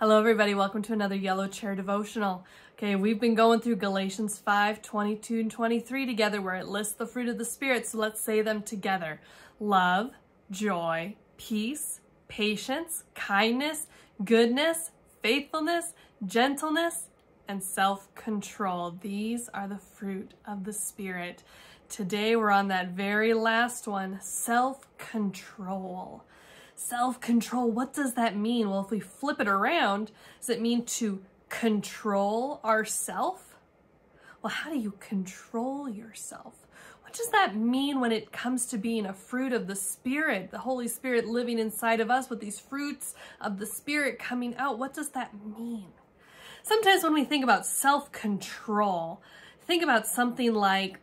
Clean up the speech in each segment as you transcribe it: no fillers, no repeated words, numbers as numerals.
Hello everybody, welcome to another Yellow Chair devotional. Okay, we've been going through Galatians 5, 22 and 23 together where it lists the fruit of the Spirit, so let's say them together. Love, joy, peace, patience, kindness, goodness, faithfulness, gentleness, and self-control. These are the fruit of the Spirit. Today we're on that very last one, self-control. Self-control, what does that mean? Well, if we flip it around, does it mean to control ourself? Well, how do you control yourself? What does that mean when it comes to being a fruit of the Spirit, the Holy Spirit living inside of us with these fruits of the Spirit coming out? What does that mean? Sometimes when we think about self-control, think about something like,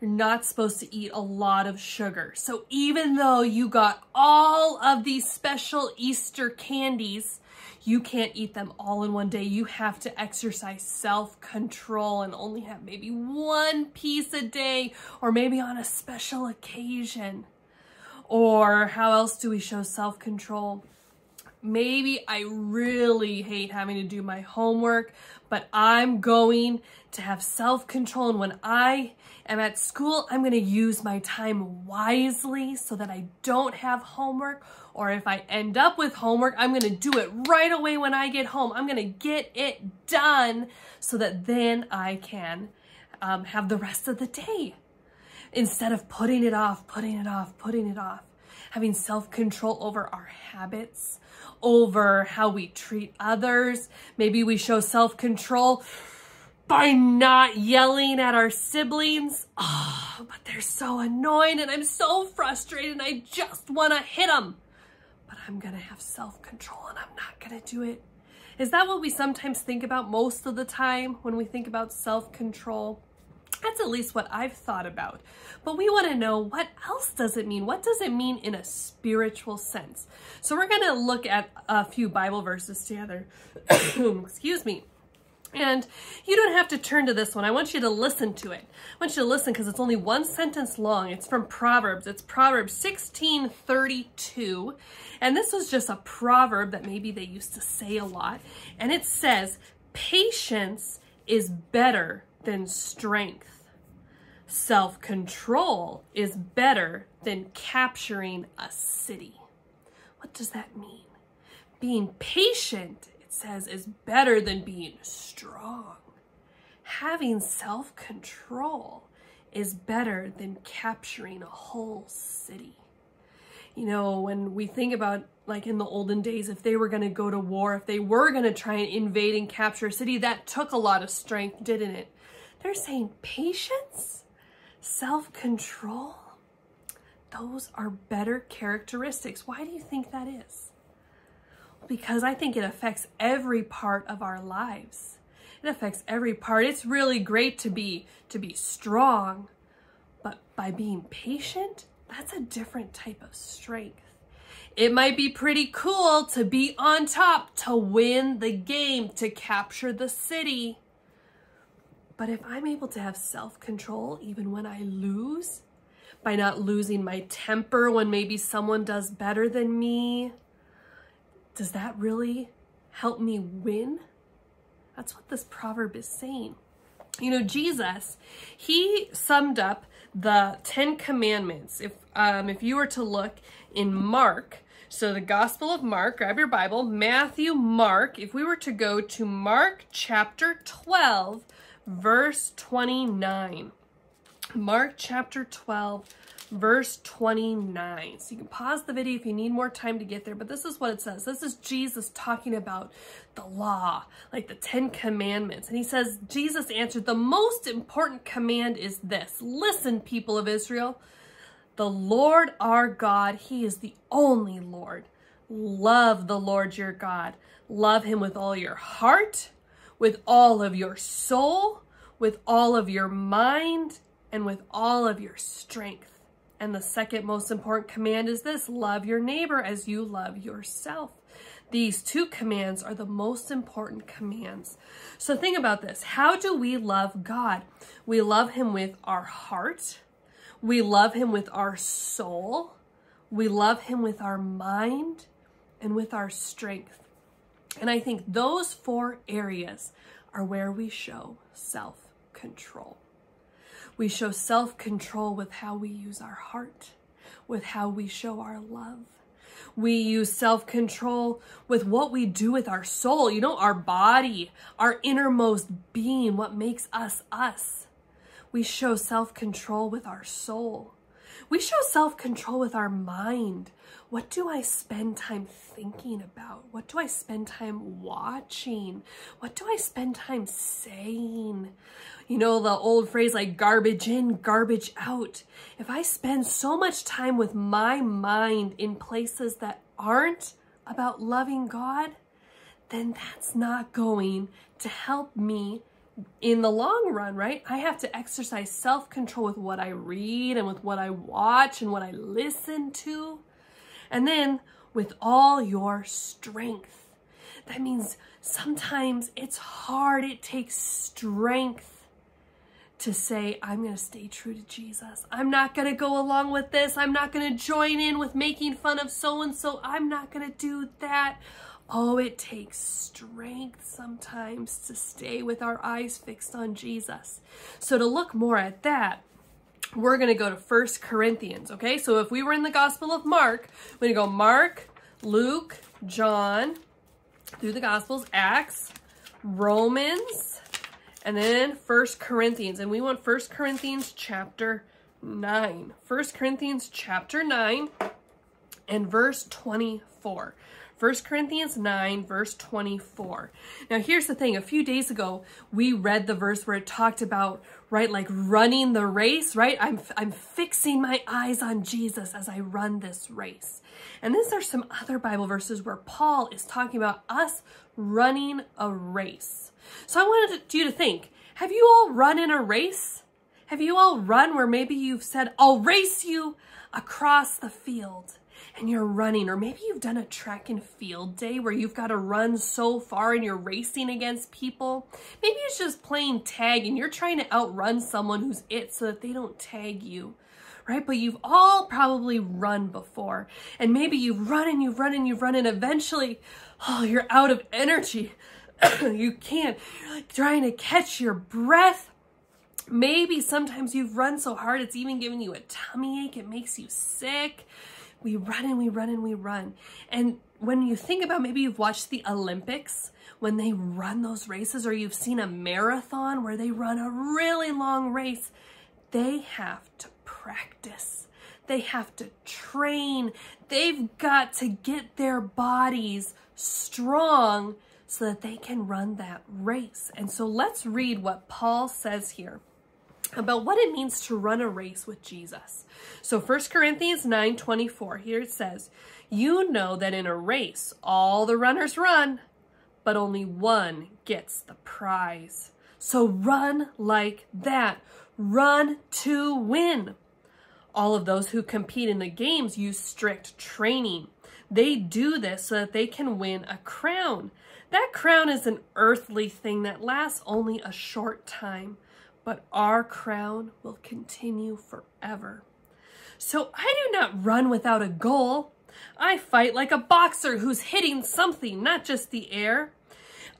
you're not supposed to eat a lot of sugar. So even though you got all of these special Easter candies, you can't eat them all in one day. You have to exercise self-control and only have maybe one piece a day, or maybe on a special occasion. Or how else do we show self-control? Maybe I really hate having to do my homework, but I'm going to have self-control. And when I am at school, I'm going to use my time wisely so that I don't have homework. Or if I end up with homework, I'm going to do it right away when I get home. I'm going to get it done so that then I can have the rest of the day. Instead of putting it off. Having self-control over our habits, over how we treat others. Maybe we show self-control by not yelling at our siblings. Oh, but they're so annoying and I'm so frustrated and I just want to hit them. But I'm going to have self-control and I'm not going to do it. Is that what we sometimes think about most of the time when we think about self-control? That's at least what I've thought about. But we want to know, what else does it mean? What does it mean in a spiritual sense? So we're going to look at a few Bible verses together. Excuse me. And you don't have to turn to this one. I want you to listen to it. I want you to listen because it's only one sentence long. It's from Proverbs. It's Proverbs 16:32. And this was just a proverb that maybe they used to say a lot. And it says, patience is better than strength. Self-control is better than capturing a city. What does that mean? Being patient, it says, is better than being strong. Having self-control is better than capturing a whole city. You know, when we think about, like in the olden days, if they were going to go to war, if they were going to try and invade and capture a city, that took a lot of strength, didn't it? They're saying patience, self-control, those are better characteristics. Why do you think that is? Because I think it affects every part of our lives. It affects every part. It's really great to be strong, but by being patient, that's a different type of strength. It might be pretty cool to be on top, to win the game, to capture the city. But if I'm able to have self-control even when I lose, by not losing my temper when maybe someone does better than me, does that really help me win? That's what this proverb is saying. You know, Jesus, he summed up the 10 commandments. If you were to look in Mark, so the Gospel of Mark, grab your Bible, Matthew, Mark. If we were to go to Mark chapter 12, verse 29. Mark chapter 12, verse 29. So you can pause the video if you need more time to get there, but this is what it says. This is Jesus talking about the law, like the 10 commandments. And he says, Jesus answered, the most important command is this. Listen, people of Israel, the Lord our God, he is the only Lord. Love the Lord your God. Love him with all your heart, with all of your soul, with all of your mind, and with all of your strength. And the second most important command is this, love your neighbor as you love yourself. These two commands are the most important commands. So think about this. How do we love God? We love him with our heart. We love him with our soul. We love him with our mind and with our strength. And I think those four areas are where we show self-control. We show self-control with how we use our heart, with how we show our love. We use self-control with what we do with our soul, you know, our body, our innermost being, what makes us us. We show self-control with our soul. We show self-control with our mind. What do I spend time thinking about? What do I spend time watching? What do I spend time saying? You know, the old phrase like garbage in, garbage out. If I spend so much time with my mind in places that aren't about loving God, then that's not going to help me in the long run, right? I have to exercise self-control with what I read and with what I watch and what I listen to. And then with all your strength. That means sometimes it's hard. It takes strength to say, I'm going to stay true to Jesus. I'm not going to go along with this. I'm not going to join in with making fun of so-and-so. I'm not going to do that. Oh, it takes strength sometimes to stay with our eyes fixed on Jesus. So to look more at that, we're going to go to 1 Corinthians, okay? So if we were in the Gospel of Mark, we're going to go Mark, Luke, John, through the Gospels, Acts, Romans, and then 1 Corinthians. And we want 1 Corinthians chapter 9. 1 Corinthians chapter 9 and verse 24. 1 Corinthians 9, verse 24. Now, here's the thing. A few days ago, we read the verse where it talked about, right, like running the race, right? I'm fixing my eyes on Jesus as I run this race. And these are some other Bible verses where Paul is talking about us running a race. So I wanted you to think, have you all run in a race? Have you all run where maybe you've said, I'll race you across the field? And you're running, or maybe you've done a track and field day where you've got to run so far and you're racing against people. Maybe it's just playing tag and you're trying to outrun someone who's it so that they don't tag you, right? But you've all probably run before, and maybe you've run and you've run and you've run, and eventually, oh, you're out of energy. You can't, you're like trying to catch your breath. Maybe sometimes you've run so hard it's even giving you a tummy ache, it makes you sick. We run and we run and we run. And when you think about, maybe you've watched the Olympics when they run those races, or you've seen a marathon where they run a really long race, they have to practice. They have to train. They've got to get their bodies strong so that they can run that race. And so let's read what Paul says here about what it means to run a race with Jesus. So 1 Corinthians 9:24, here it says, you know that in a race all the runners run, but only one gets the prize. So run like that. Run to win. All of those who compete in the games use strict training. They do this so that they can win a crown. That crown is an earthly thing that lasts only a short time, but our crown will continue forever. So I do not run without a goal. I fight like a boxer who's hitting something, not just the air.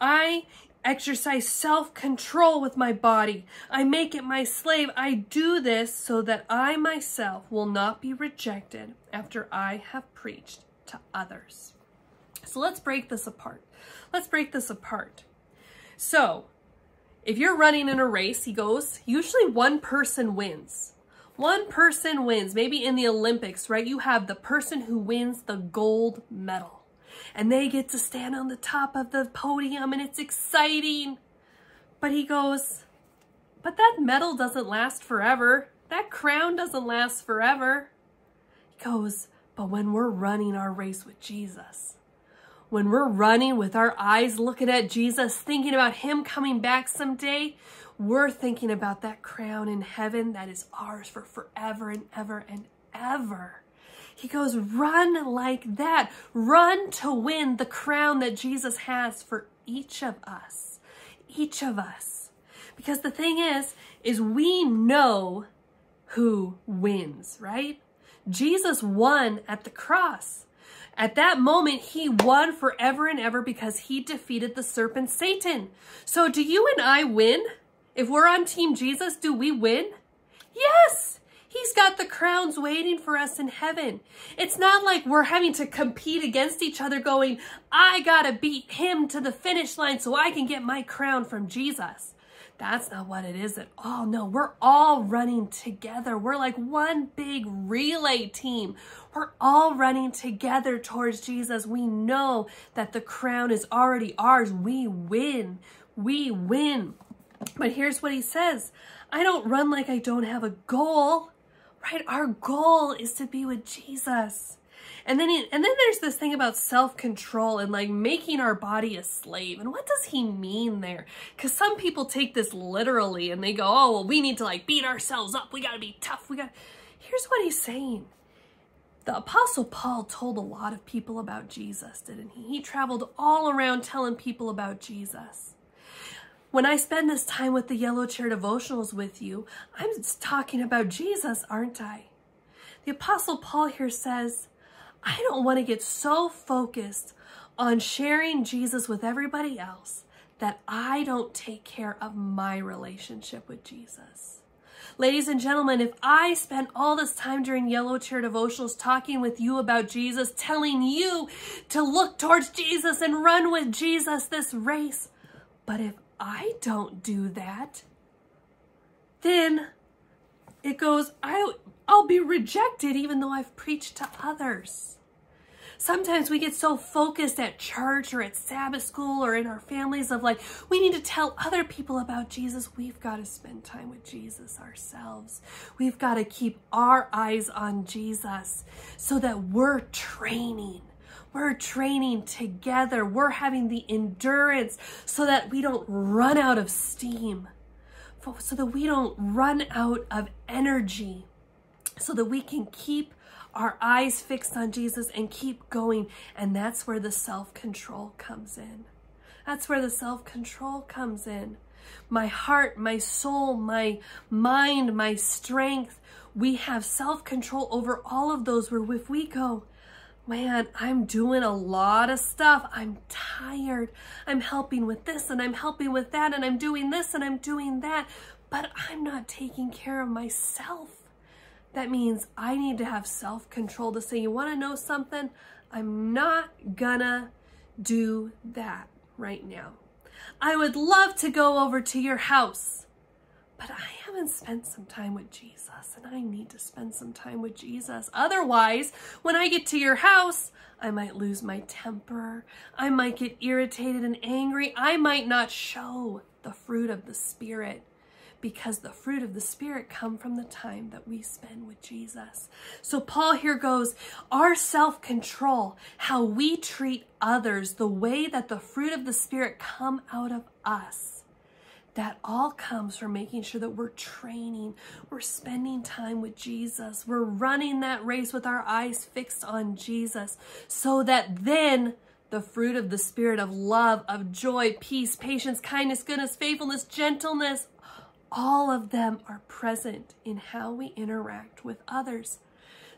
I exercise self-control with my body. I make it my slave. I do this so that I myself will not be rejected after I have preached to others. So let's break this apart. Let's break this apart. So, if you're running in a race, he goes, usually one person wins. One person wins. Maybe in the Olympics, right? You have the person who wins the gold medal. And they get to stand on the top of the podium and it's exciting. But he goes, but that medal doesn't last forever. That crown doesn't last forever. He goes, but when we're running our race with Jesus, when we're running with our eyes looking at Jesus, thinking about him coming back someday, we're thinking about that crown in heaven that is ours for forever and ever and ever. He goes, run like that. Run to win the crown that Jesus has for each of us. Each of us. Because the thing is we know who wins, right? Jesus won at the cross. At that moment, he won forever and ever because he defeated the serpent Satan. So do you and I win? If we're on Team Jesus, do we win? Yes! He's got the crowns waiting for us in heaven. It's not like we're having to compete against each other going, I gotta beat him to the finish line so I can get my crown from Jesus. That's not what it is at all. No, we're all running together. We're like one big relay team. We're all running together towards Jesus. We know that the crown is already ours. We win. We win. But here's what he says. I don't run like I don't have a goal. Right? Our goal is to be with Jesus. And then there's this thing about self-control and like making our body a slave. And what does he mean there? Because some people take this literally and they go, oh, well, we need to like beat ourselves up. We got to be tough. Here's what he's saying. The Apostle Paul told a lot of people about Jesus, didn't he? He traveled all around telling people about Jesus. When I spend this time with the Yellow Chair devotionals with you, I'm talking about Jesus, aren't I? The Apostle Paul here says, I don't want to get so focused on sharing Jesus with everybody else that I don't take care of my relationship with Jesus. Ladies and gentlemen, if I spent all this time during Yellow Chair devotionals talking with you about Jesus, telling you to look towards Jesus and run with Jesus this race, but if I don't do that, then it goes, I'll be rejected even though I've preached to others. Sometimes we get so focused at church or at Sabbath school or in our families of like, we need to tell other people about Jesus. We've got to spend time with Jesus ourselves. We've got to keep our eyes on Jesus so that we're training. We're training together. We're having the endurance so that we don't run out of steam, so that we don't run out of energy, so that we can keep our eyes fixed on Jesus and keep going. And that's where the self-control comes in. That's where the self-control comes in. My heart, my soul, my mind, my strength. We have self-control over all of those where if we go, man, I'm doing a lot of stuff. I'm tired. I'm helping with this and I'm helping with that and I'm doing this and I'm doing that, but I'm not taking care of myself. That means I need to have self-control to say, you want to know something? I'm not gonna do that right now. I would love to go over to your house, but I haven't spent some time with Jesus and I need to spend some time with Jesus. Otherwise, when I get to your house, I might lose my temper. I might get irritated and angry. I might not show the fruit of the Spirit, because the fruit of the Spirit come from the time that we spend with Jesus. So Paul here goes, our self-control, how we treat others, the way that the fruit of the Spirit come out of us, that all comes from making sure that we're training, we're spending time with Jesus, we're running that race with our eyes fixed on Jesus, so that then the fruit of the Spirit of love, of joy, peace, patience, kindness, goodness, faithfulness, gentleness, all of them are present in how we interact with others,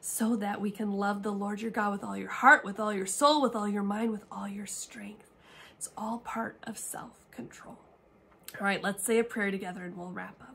so that we can love the Lord your God with all your heart, with all your soul, with all your mind, with all your strength. It's all part of self-control. All right, let's say a prayer together and we'll wrap up.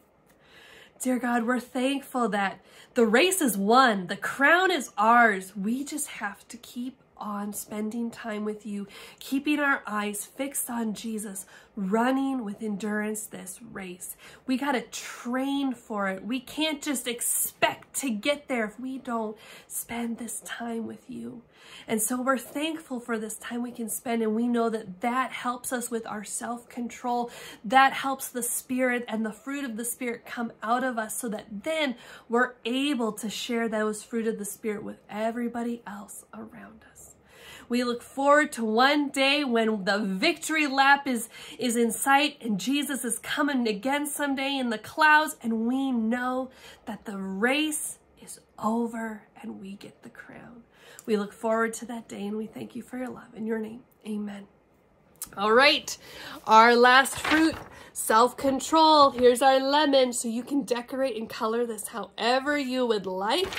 Dear God, we're thankful that the race is won. The crown is ours. We just have to keep on spending time with you, keeping our eyes fixed on Jesus, running with endurance this race. We got to train for it. We can't just expect to get there if we don't spend this time with you. And so we're thankful for this time we can spend, and we know that that helps us with our self-control. That helps the Spirit and the fruit of the Spirit come out of us, so that then we're able to share those fruit of the Spirit with everybody else around us. We look forward to one day when the victory lap is in sight and Jesus is coming again someday in the clouds, and we know that the race is over and we get the crown. We look forward to that day, and we thank you for your love. In your name, amen. All right, our last fruit. Self-control. Here's our lemon. So you can decorate and color this however you would like.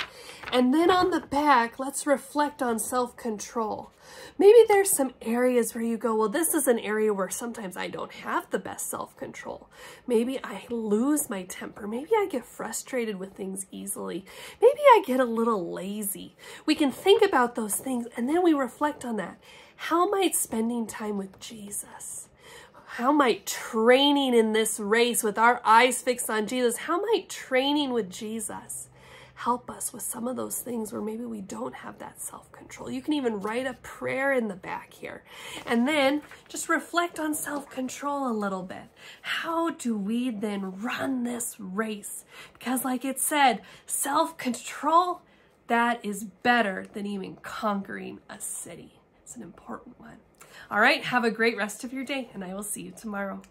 And then on the back, let's reflect on self-control. Maybe there's some areas where you go, well, this is an area where sometimes I don't have the best self-control. Maybe I lose my temper. Maybe I get frustrated with things easily. Maybe I get a little lazy. We can think about those things and then we reflect on that. How might spending time with Jesus? How might training in this race with our eyes fixed on Jesus, how might training with Jesus help us with some of those things where maybe we don't have that self-control? You can even write a prayer in the back here. And then just reflect on self-control a little bit. How do we then run this race? Because like it said, self-control, that is better than even conquering a city. It's an important one. All right, have a great rest of your day, and I will see you tomorrow.